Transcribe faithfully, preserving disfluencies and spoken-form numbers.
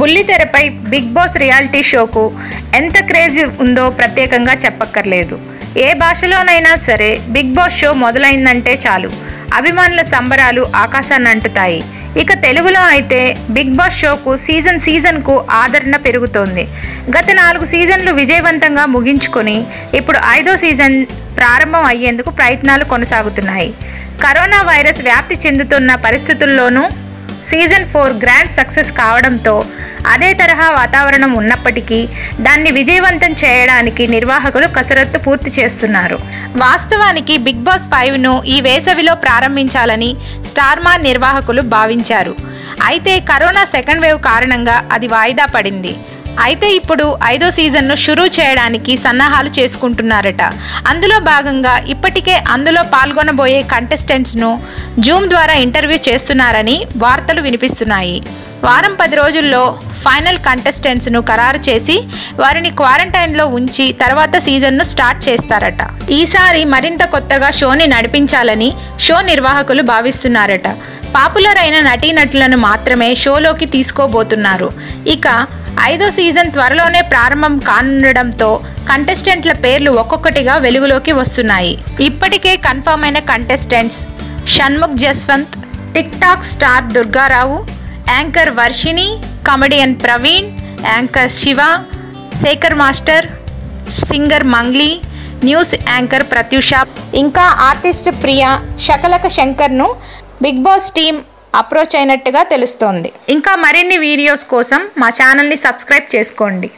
బుల్లి తెరపై big boss reality షోకు ఎంత క్రేజ్ ఉందో ప్రత్యేకంగా చెప్పక్కర్లేదు. ఏ భాషలోనైనా సరే బిగ్ బాస్ షో మొదలైందంటే చాలు అభిమానుల సంబరాలు ఆకాశాన్ని అంటుతాయి. ఇక తెలుగులో అయితే బిగ్ బాస్ షోకు సీజన్ సీజన్కు ఆదరణ పెరుగుతోంది. గత నాలుగు సీజన్లు విజయవంతంగా ముగించుకొని ఇప్పుడు ఐదో సీజన్ ప్రారంభం అయ్యేందుకు ప్రయత్నాలు కొనసాగుతున్నాయి. కరోనా వైరస్ వ్యాప్తి చెందుతున్న పరిస్థితుల్లోనూ సీజన్ ఫోర్ గ్రాండ్ సక్సెస్ కావడంతో అదే తరహా వాతావరణం ఉన్నప్పటికీ దాన్ని విజయవంతం చేయడానికి నిర్వాహకులు కసరత్తు పూర్తి చేస్తున్నారు. వాస్తవానికి బిగ్ బాస్ ఫైవ్ను ఈ వేసవిలో ప్రారంభించాలని స్టార్ మా నిర్వాహకులు భావించారు. అయితే కరోనా సెకండ్ వేవ్ కారణంగా అది వాయిదా పడింది. అయితే ఇప్పుడు ఐదో సీజన్ను షురూ చేయడానికి సన్నాహాలు చేసుకుంటున్నారట. అందులో భాగంగా ఇప్పటికే అందులో పాల్గొనబోయే కంటెస్టెంట్స్ను జూమ్ ద్వారా ఇంటర్వ్యూ చేస్తున్నారని వార్తలు వినిపిస్తున్నాయి. వారం పది రోజుల్లో ఫైనల్ కంటెస్టెంట్స్ను ఖరారు చేసి వారిని క్వారంటైన్లో ఉంచి తర్వాత సీజన్ను స్టార్ట్ చేస్తారట. ఈసారి మరింత కొత్తగా షోని నడిపించాలని షో నిర్వాహకులు భావిస్తున్నారట. పాపులర్ అయిన నటీనటులను మాత్రమే షోలోకి తీసుకోబోతున్నారు. ఇక ఐదో సీజన్ త్వరలోనే ప్రారంభం కానుండడంతో కంటెస్టెంట్ల పేర్లు ఒక్కొక్కటిగా వెలుగులోకి వస్తున్నాయి. ఇప్పటికే కన్ఫర్మ్ అయిన contestants Shanmukh Jaswanth, tick talk star Durgarao, anchor Varshini, comedian Praveen, anchor Shiva, Shekhar master, singer Mangli, news anchor Pratyusha, ఇంకా ఆర్టిస్ట్ ప్రియా, శకలక శంకర్ను బిగ్ బాస్ టీమ్ అప్రోచ్ అయినట్టుగా తెలుస్తోంది. ఇంకా మరిన్ని వీడియోస్ కోసం మా ఛానల్ని సబ్స్క్రైబ్ చేసుకోండి.